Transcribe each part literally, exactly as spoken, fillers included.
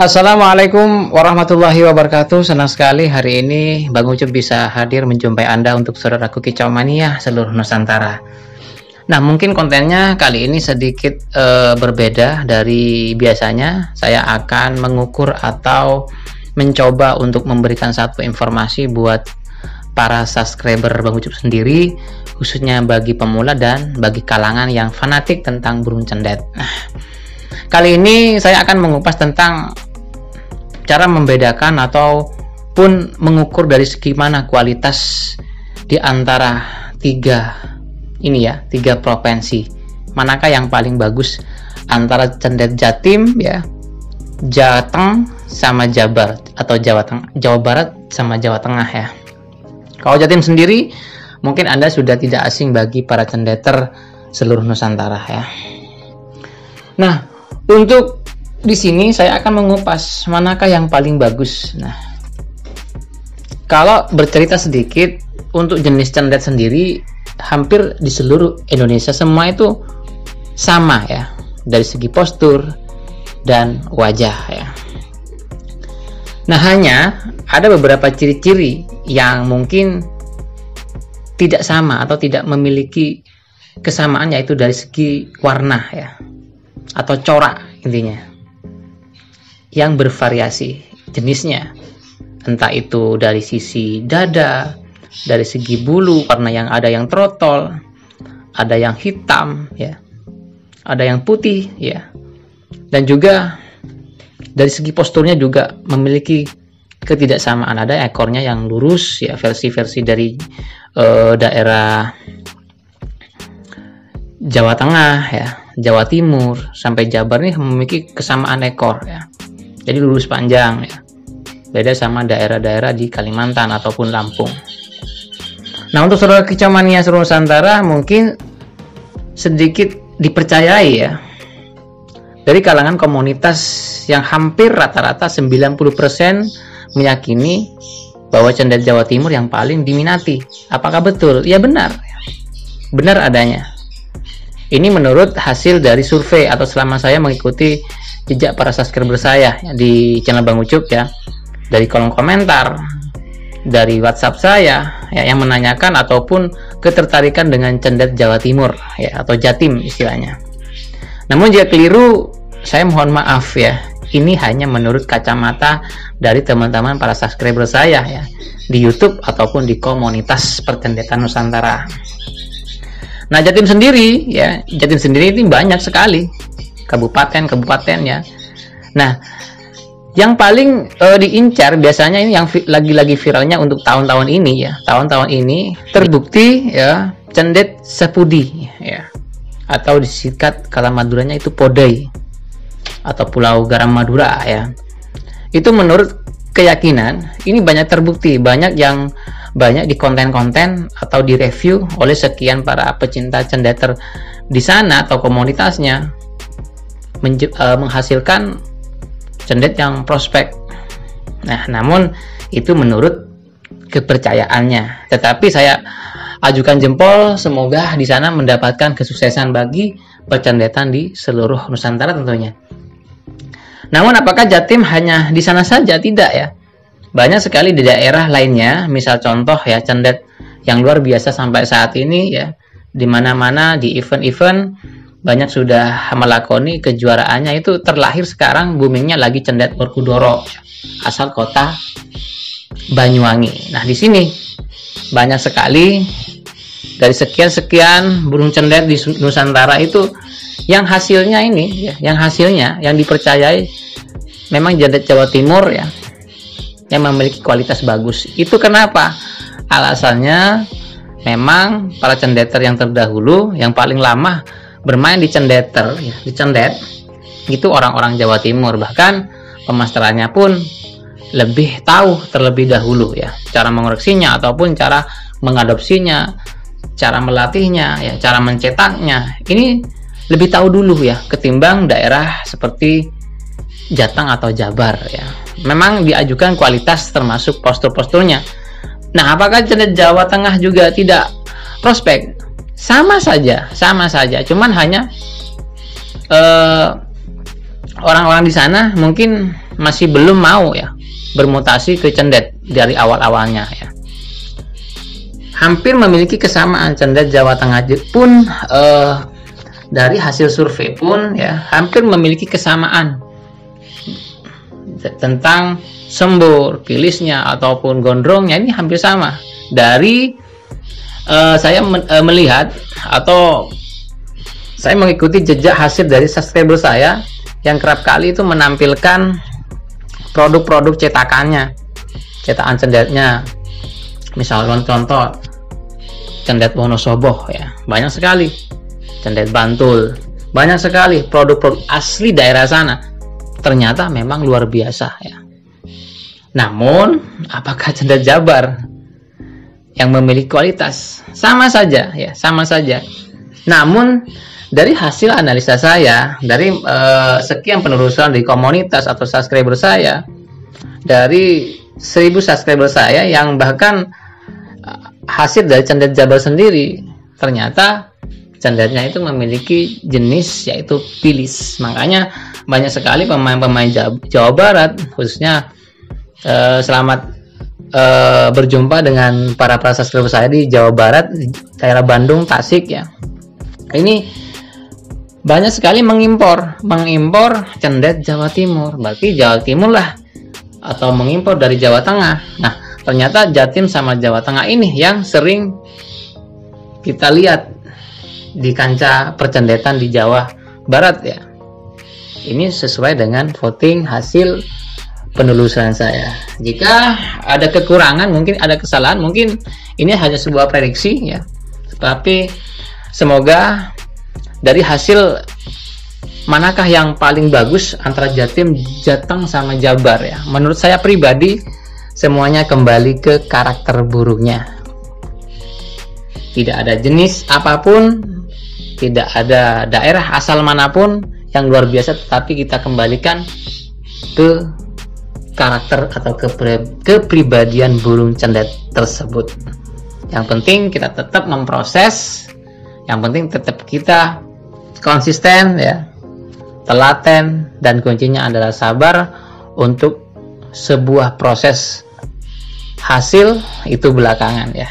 Assalamualaikum warahmatullahi wabarakatuh. Senang sekali hari ini Bang Ucup bisa hadir menjumpai Anda untuk saudaraku kicau mania seluruh Nusantara. Nah, mungkin kontennya kali ini sedikit e, berbeda dari biasanya. Saya akan mengukur atau mencoba untuk memberikan satu informasi buat para subscriber Bang Ucup sendiri, khususnya bagi pemula dan bagi kalangan yang fanatik tentang burung cendet. Nah, kali ini saya akan mengupas tentang cara membedakan ataupun mengukur dari segi mana kualitas di antara tiga ini ya, tiga provinsi. Manakah yang paling bagus antara cendet Jatim ya, Jawa Tengah sama Jabar atau Jawa Tengah, Jawa Barat sama Jawa Tengah ya. Kalau Jatim sendiri mungkin Anda sudah tidak asing bagi para cendeter seluruh Nusantara ya. Nah, untuk di sini saya akan mengupas manakah yang paling bagus. Nah, kalau bercerita sedikit untuk jenis cendet sendiri, hampir di seluruh Indonesia semua itu sama ya, dari segi postur dan wajah ya. Nah, hanya ada beberapa ciri-ciri yang mungkin tidak sama atau tidak memiliki kesamaan, yaitu dari segi warna ya, atau corak intinya yang bervariasi jenisnya, entah itu dari sisi dada, dari segi bulu, karena yang ada yang trotol, ada yang hitam ya, ada yang putih ya, dan juga dari segi posturnya juga memiliki ketidaksamaan. Ada ekornya yang lurus ya, versi-versi dari uh, daerah Jawa Tengah ya, Jawa Timur sampai Jabar nih memiliki kesamaan ekor ya, jadi lurus panjang ya, beda sama daerah-daerah di Kalimantan ataupun Lampung. Nah, untuk saudara kicau mania seluruh Nusantara mungkin sedikit dipercayai ya dari kalangan komunitas yang hampir rata-rata sembilan puluh persen meyakini bahwa cendet Jawa Timur yang paling diminati. Apakah betul? Ya, benar, benar adanya. Ini menurut hasil dari survei atau selama saya mengikuti jejak para subscriber saya di channel Bang Ucup ya, dari kolom komentar, dari WhatsApp saya ya, yang menanyakan ataupun ketertarikan dengan cendet Jawa Timur ya, atau Jatim istilahnya. Namun jika keliru, saya mohon maaf ya. Ini hanya menurut kacamata dari teman-teman para subscriber saya ya, di YouTube ataupun di komunitas percendetan Nusantara. Nah, Jatim sendiri ya, Jatim sendiri ini banyak sekali kabupaten-kabupaten ya. Nah, yang paling e, diincar biasanya ini yang lagi-lagi vi viralnya untuk tahun-tahun ini ya, tahun-tahun ini terbukti ya, cendet sepudi ya, atau disikat kala Maduranya itu podai atau pulau garam Madura ya. Itu menurut keyakinan ini banyak terbukti, banyak yang banyak di konten-konten atau di review oleh sekian para pecinta cendeter di sana atau komunitasnya, menghasilkan cendet yang prospek. Nah, namun itu menurut kepercayaannya, tetapi saya ajukan jempol semoga di sana mendapatkan kesuksesan bagi percendetan di seluruh Nusantara tentunya. Namun apakah Jatim hanya di sana saja? Tidak ya. Banyak sekali di daerah lainnya, misal contoh ya, cendet yang luar biasa sampai saat ini ya, di mana-mana di event-event banyak sudah melakoni kejuaraannya. Itu terlahir sekarang boomingnya lagi cendet Orkudoro asal kota Banyuwangi. Nah, di sini banyak sekali dari sekian-sekian burung cendet di Nusantara itu yang hasilnya ini ya, yang hasilnya yang dipercayai memang cendet Jawa Timur ya, yang memiliki kualitas bagus. Itu kenapa? Alasannya memang para cendeter yang terdahulu yang paling lama bermain di cendeter ya, di cendet itu orang-orang Jawa Timur. Bahkan pemasterannya pun lebih tahu terlebih dahulu ya, cara mengoreksinya ataupun cara mengadopsinya, cara melatihnya ya, cara mencetaknya. Ini lebih tahu dulu ya, ketimbang daerah seperti Jateng atau Jabar ya. Memang diajukan kualitas termasuk postur-posturnya. Nah, apakah cendet Jawa Tengah juga tidak prospek? Sama saja, sama saja. Cuman hanya orang-orang uh, di sana mungkin masih belum mau ya bermutasi ke cendet dari awal-awalnya ya. Hampir memiliki kesamaan cendet Jawa Tengah pun eh, dari hasil survei pun ya hampir memiliki kesamaan tentang sembur, kilisnya ataupun gondrongnya ini hampir sama. Dari eh, saya men, eh, melihat atau saya mengikuti jejak hasil dari subscriber saya yang kerap kali itu menampilkan produk-produk cetakannya, cetakan cendetnya. Misalkan contoh cendet Wonosobo ya, banyak sekali, cendet Bantul, banyak sekali produk-produk asli daerah sana. Ternyata memang luar biasa ya. Namun apakah cendet Jabar yang memiliki kualitas sama saja ya, sama saja. Namun dari hasil analisa saya, dari eh, sekian penelusuran di komunitas atau subscriber saya, dari seribu subscriber saya yang bahkan eh, hasil dari cendet Jabar sendiri, ternyata cendetnya itu memiliki jenis yaitu pilis. Makanya banyak sekali pemain-pemain Jawa Barat khususnya eh, selamat eh, berjumpa dengan para para subscriber saya di Jawa Barat, daerah Bandung, Tasik ya. Ini banyak sekali mengimpor, mengimpor cendet Jawa Timur, berarti Jawa Timur lah, atau mengimpor dari Jawa Tengah. Nah, ternyata Jatim sama Jawa Tengah ini yang sering kita lihat di kancah percendetan di Jawa Barat ya. Ini sesuai dengan voting hasil penelusuran saya. Jika ada kekurangan, mungkin ada kesalahan, mungkin ini hanya sebuah prediksi ya. Tapi semoga dari hasil manakah yang paling bagus antara Jatim, Jateng sama Jabar ya. Menurut saya pribadi semuanya kembali ke karakter burungnya. Tidak ada jenis apapun, tidak ada daerah asal manapun yang luar biasa, tetapi kita kembalikan ke karakter atau kepribadian burung cendet tersebut. Yang penting kita tetap memproses, yang penting tetap kita konsisten ya, telaten, dan kuncinya adalah sabar untuk sebuah proses. Hasil itu belakangan ya.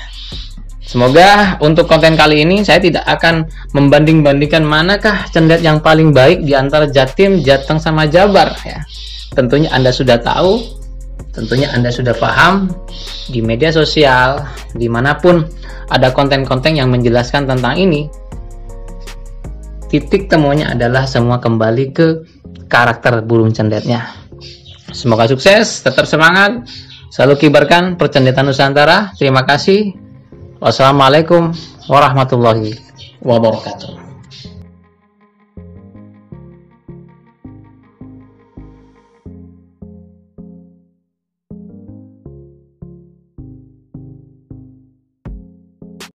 Semoga untuk konten kali ini saya tidak akan membanding-bandingkan manakah cendet yang paling baik di antara Jatim, Jateng sama Jabar ya. Tentunya Anda sudah tahu, tentunya Anda sudah paham. Di media sosial dimanapun ada konten-konten yang menjelaskan tentang ini, titik temunya adalah semua kembali ke karakter burung cendetnya. Semoga sukses, tetap semangat, selalu kibarkan percendetan Nusantara. Terima kasih. Wassalamualaikum warahmatullahi wabarakatuh.